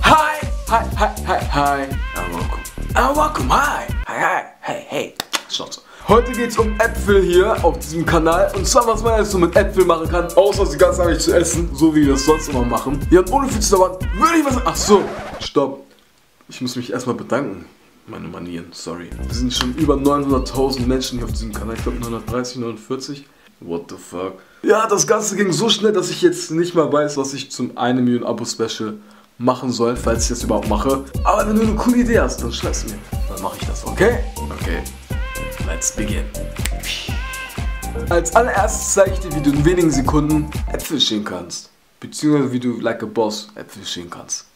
Hi, and welcome. Hi. Schnauze. Heute geht's um Äpfel hier auf diesem Kanal und zwar was man jetzt so mit Äpfeln machen kann, außer sie ganz einfach zu essen, so wie wir das sonst immer machen. Ja, und ohne viel zu dauern, würde ich was sagen. Achso, stopp. Ich muss mich erstmal bedanken. Meine Manieren, sorry. Wir sind schon über 900.000 Menschen hier auf diesem Kanal, ich glaube 930, 949. What the fuck? Ja, das Ganze ging so schnell, dass ich jetzt nicht mal weiß, was ich zum 1 Million Abo-Special machen soll, falls ich das überhaupt mache. Aber wenn du eine coole Idee hast, dann schreib's mir. Dann mache ich das, okay? Okay, let's begin. Als allererstes zeige ich dir, wie du in wenigen Sekunden Äpfel schälen kannst. Beziehungsweise wie du like a boss Äpfel schälen kannst.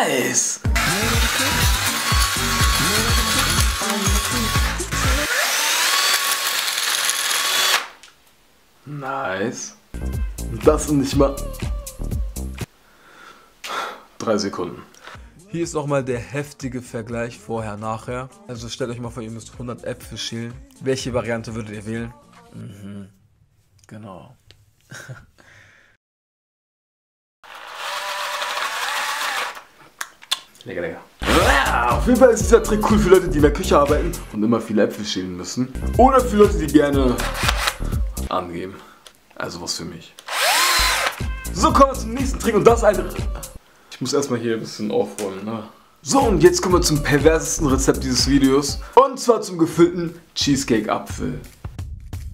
Nice. Nice. Das sind nicht mal 3 Sekunden. Hier ist nochmal der heftige Vergleich vorher, nachher. Also stellt euch mal vor, ihr müsst 100 Äpfel schälen. Welche Variante würdet ihr wählen? Mhm. Genau. Lecker, lecker. Auf jeden Fall ist dieser Trick cool für Leute, die in der Küche arbeiten und immer viele Äpfel schälen müssen. Oder für Leute, die gerne angeben. Also was für mich. So, kommen wir zum nächsten Trick und das eine... Ich muss erstmal hier ein bisschen aufräumen, ne? So, und jetzt kommen wir zum perversesten Rezept dieses Videos. Und zwar zum gefüllten Cheesecake-Apfel.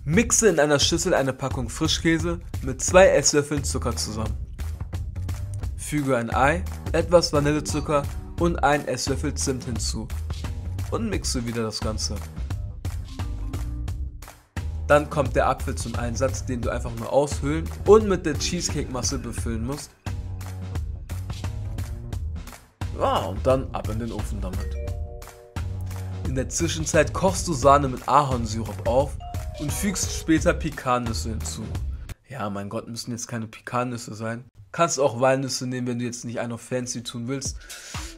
Mixe in einer Schüssel eine Packung Frischkäse mit 2 Esslöffeln Zucker zusammen. Füge ein Ei, etwas Vanillezucker und 1 Esslöffel Zimt hinzu und mixe wieder das Ganze. Dann kommt der Apfel zum Einsatz, den du einfach nur aushöhlen und mit der Cheesecake-Masse befüllen musst. Ja, und dann ab in den Ofen damit. In der Zwischenzeit kochst du Sahne mit Ahornsirup auf und fügst später Pikannüsse hinzu. Ja, mein Gott, müssen jetzt keine Pikannüsse sein. Kannst auch Walnüsse nehmen, wenn du jetzt nicht einen auf fancy tun willst.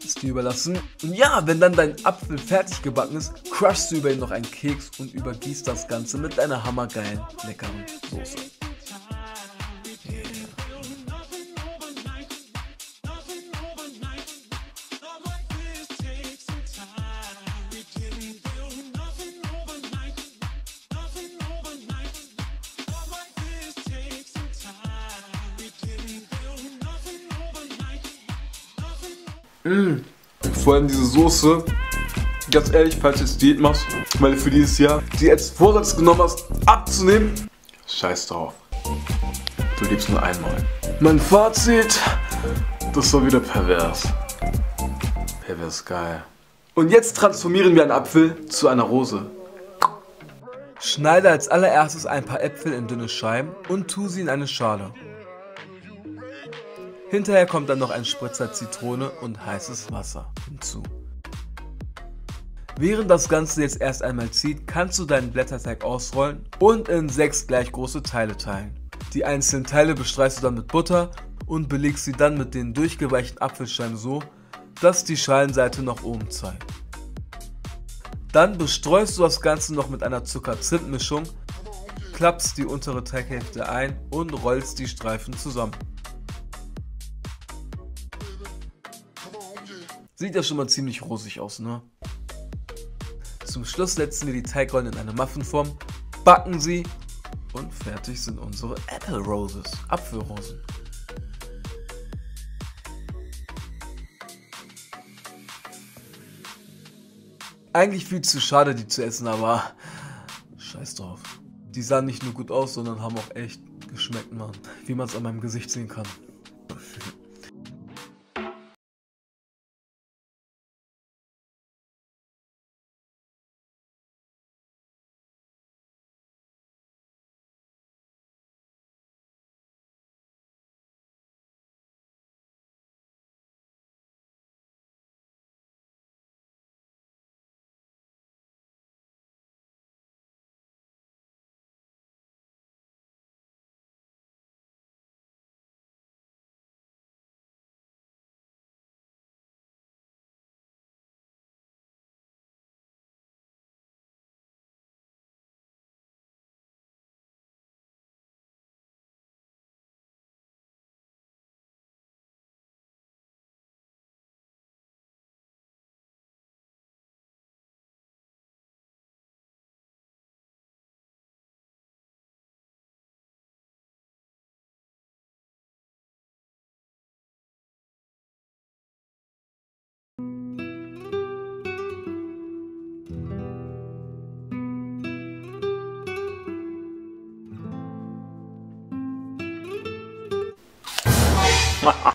Ist dir überlassen. Und ja, wenn dann dein Apfel fertig gebacken ist, crushst du über ihn noch einen Keks und übergießt das Ganze mit einer hammergeilen, leckeren Soße. Yeah. Und vor allem diese Soße, ganz ehrlich, falls du jetzt Diät machst, weil du für dieses Jahr die als Vorsatz genommen hast, abzunehmen, scheiß drauf. Du lebst nur einmal. Mein Fazit, das war wieder pervers. Pervers geil. Und jetzt transformieren wir einen Apfel zu einer Rose. Schneide als allererstes ein paar Äpfel in dünne Scheiben und tu sie in eine Schale. Hinterher kommt dann noch ein Spritzer Zitrone und heißes Wasser hinzu. Während das Ganze jetzt erst einmal zieht, kannst du deinen Blätterteig ausrollen und in 6 gleich große Teile teilen. Die einzelnen Teile bestreichst du dann mit Butter und belegst sie dann mit den durchgeweichten Apfelscheiben so, dass die Schalenseite nach oben zeigt. Dann bestreust du das Ganze noch mit einer Zucker-Zimt-Mischung, klappst die untere Teighälfte ein und rollst die Streifen zusammen. Sieht ja schon mal ziemlich rosig aus, ne? Zum Schluss setzen wir die Teigrollen in eine Muffinform, backen sie und fertig sind unsere Apple Roses, Apfelrosen. Eigentlich viel zu schade, die zu essen, aber scheiß drauf. Die sahen nicht nur gut aus, sondern haben auch echt geschmeckt, Mann. Wie man es an meinem Gesicht sehen kann.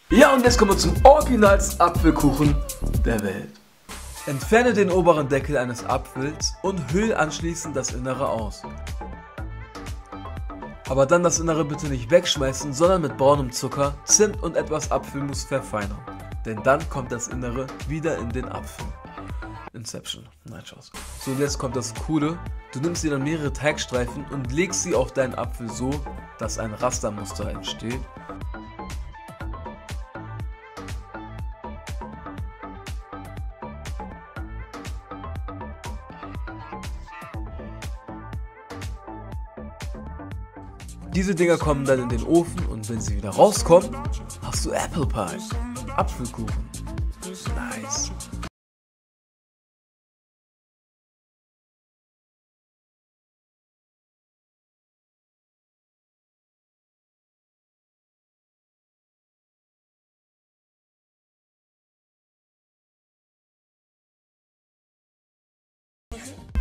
Ja, und jetzt kommen wir zum originalsten Apfelkuchen der Welt. Entferne den oberen Deckel eines Apfels und hüll anschließend das Innere aus. Aber dann das Innere bitte nicht wegschmeißen, sondern mit braunem Zucker, Zimt und etwas Apfelmus verfeinern. Denn dann kommt das Innere wieder in den Apfel. Inception. Nein, Schuss. So, und jetzt kommt das Coole. Du nimmst dir dann mehrere Teigstreifen und legst sie auf deinen Apfel so, dass ein Rastermuster entsteht. Diese Dinger kommen dann in den Ofen und wenn sie wieder rauskommen, hast du Apple Pie. Apfelkuchen. Nice.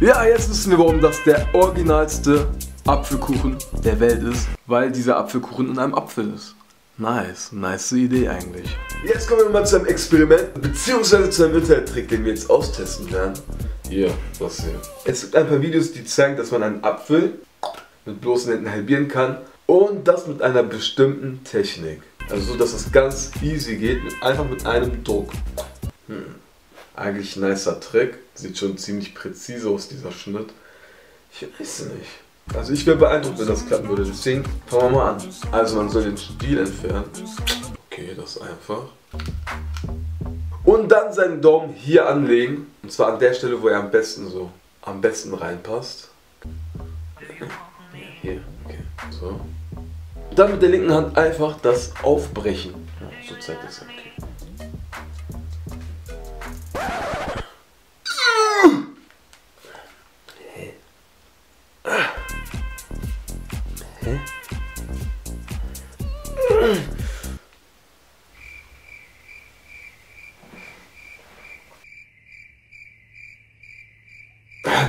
Ja, jetzt wissen wir, warum das der originalste Apfelkuchen der Welt ist, weil dieser Apfelkuchen in einem Apfel ist. Nice, nice Idee eigentlich. Jetzt kommen wir mal zu einem Experiment, beziehungsweise zu einem Internet-Trick, den wir jetzt austesten werden. Hier, das hier. Es gibt ein paar Videos, die zeigen, dass man einen Apfel mit bloßen Händen halbieren kann und das mit einer bestimmten Technik. Also so, dass es ganz easy geht, einfach mit einem Druck. Eigentlich ein nicer Trick, sieht schon ziemlich präzise aus, dieser Schnitt. Ich weiß nicht. Also ich wäre beeindruckt, wenn das klappen würde. Deswegen fangen wir mal an. Also man soll den Stiel entfernen. Okay, das ist einfach. Und dann seinen Daumen hier anlegen. Und zwar an der Stelle, wo er am besten reinpasst. Hier, okay. So. Dann mit der linken Hand einfach das aufbrechen. Ja, so zeigt es. Okay.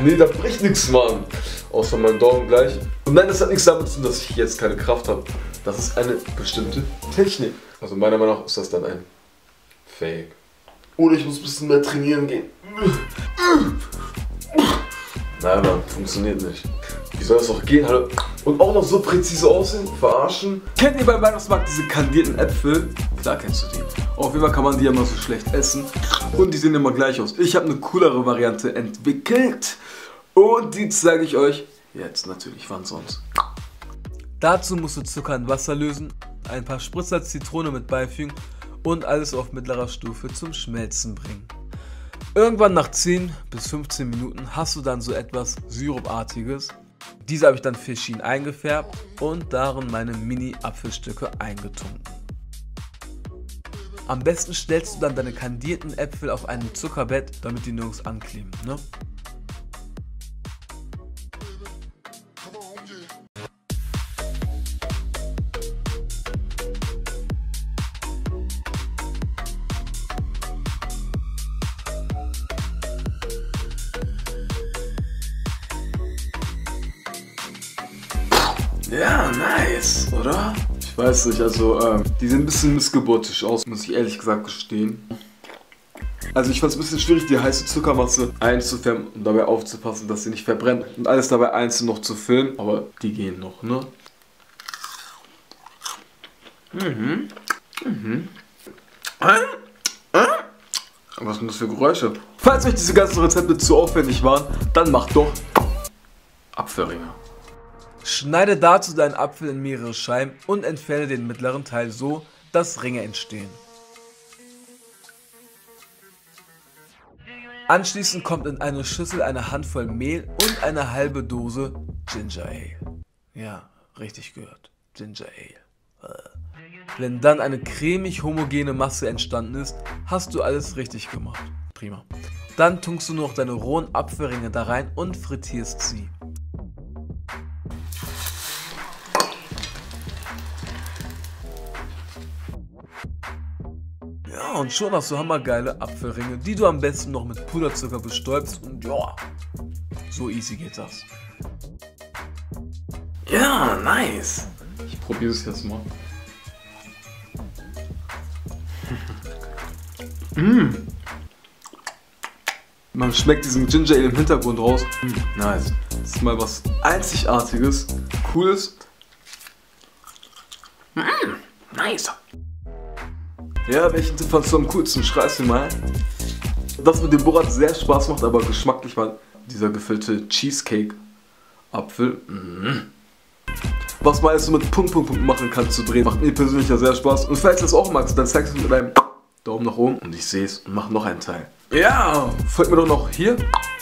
Nee, da bricht nichts, Mann. Außer mein Daumen gleich. Und nein, das hat nichts damit zu tun, dass ich jetzt keine Kraft habe. Das ist eine bestimmte Technik. Also meiner Meinung nach ist das dann ein Fake. Oder ich muss ein bisschen mehr trainieren gehen. Nein, Mann, funktioniert nicht. Wie soll das doch gehen? Hallo? Und auch noch so präzise aussehen? Verarschen? Kennt ihr beim Weihnachtsmarkt diese kandierten Äpfel? Klar kennst du die. Auf jeden Fall kann man die ja mal so schlecht essen. Und die sehen immer gleich aus. Ich habe eine coolere Variante entwickelt. Und die zeige ich euch jetzt natürlich. Wann sonst? Dazu musst du Zucker in Wasser lösen, ein paar Spritzer Zitrone mit beifügen und alles auf mittlerer Stufe zum Schmelzen bringen. Irgendwann nach 10 bis 15 Minuten hast du dann so etwas Sirupartiges. Diese habe ich dann verschieden eingefärbt und darin meine Mini-Apfelstücke eingetunkt. Am besten stellst du dann deine kandierten Äpfel auf ein Zuckerbett, damit die nirgends ankleben, ne? Ja, nice, oder? Ich weiß nicht, also die sehen ein bisschen missgeburtisch aus, muss ich ehrlich gesagt gestehen. Also ich fand es ein bisschen schwierig, die heiße Zuckermasse einzufärben und dabei aufzupassen, dass sie nicht verbrennt. Und alles dabei einzeln noch zu filmen, aber die gehen noch, ne? Was sind das für Geräusche? Falls euch diese ganzen Rezepte zu aufwendig waren, dann macht doch Apfelringe. Schneide dazu deinen Apfel in mehrere Scheiben und entferne den mittleren Teil so, dass Ringe entstehen. Anschließend kommt in eine Schüssel eine Handvoll Mehl und eine halbe Dose Ginger Ale. Ja, richtig gehört. Ginger Ale. Wenn dann eine cremig homogene Masse entstanden ist, hast du alles richtig gemacht. Prima. Dann tunkst du noch deine rohen Apfelringe da rein und frittierst sie. Ja, und schon hast du hammergeile Apfelringe, die du am besten noch mit Puderzucker bestäubst und ja, so easy geht das. Ja, nice. Ich probiere es jetzt mal. Man schmeckt diesen Ginger Ale im Hintergrund raus. Nice. Das ist mal was Einzigartiges, Cooles. Nice. Ja, welchen Tipp fandst du am coolsten? Schreib's mir mal. Das mit dem Borat sehr Spaß macht, aber geschmacklich mal dieser gefüllte Cheesecake-Apfel. Was meinst du mit ... machen kannst zu drehen? Macht mir persönlich ja sehr Spaß. Und falls du das auch magst, dann zeigst du es mit einem Daumen nach oben. Und ich sehe es und mach noch einen Teil. Ja, folgt mir doch noch hier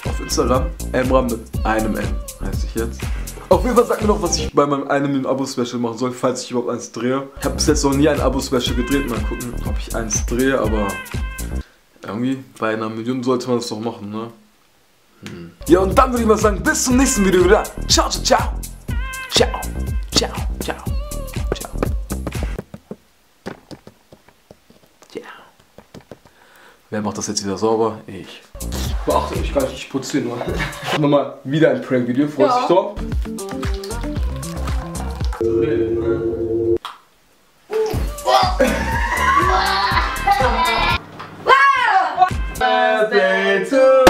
auf Instagram. Emrah mit einem M heißt ich jetzt. Auf jeden Fall sagt mir noch, was ich bei meinem 1-Million-Abo-Special machen soll, falls ich überhaupt eins drehe. Ich habe bis jetzt noch nie ein Abo-Special gedreht. Mal gucken, ob ich eins drehe, aber irgendwie bei 1 Million sollte man das doch machen, ne? Ja, und dann würde ich mal sagen, bis zum nächsten Video wieder. Ciao, ciao, ciao. Ciao, ciao, ciao. Ciao. Ja. Wer macht das jetzt wieder sauber? Ich. Beachtet euch gar nicht, ich putze nur. Nochmal wieder ein Prank-Video, freut sich doch. Birthday to...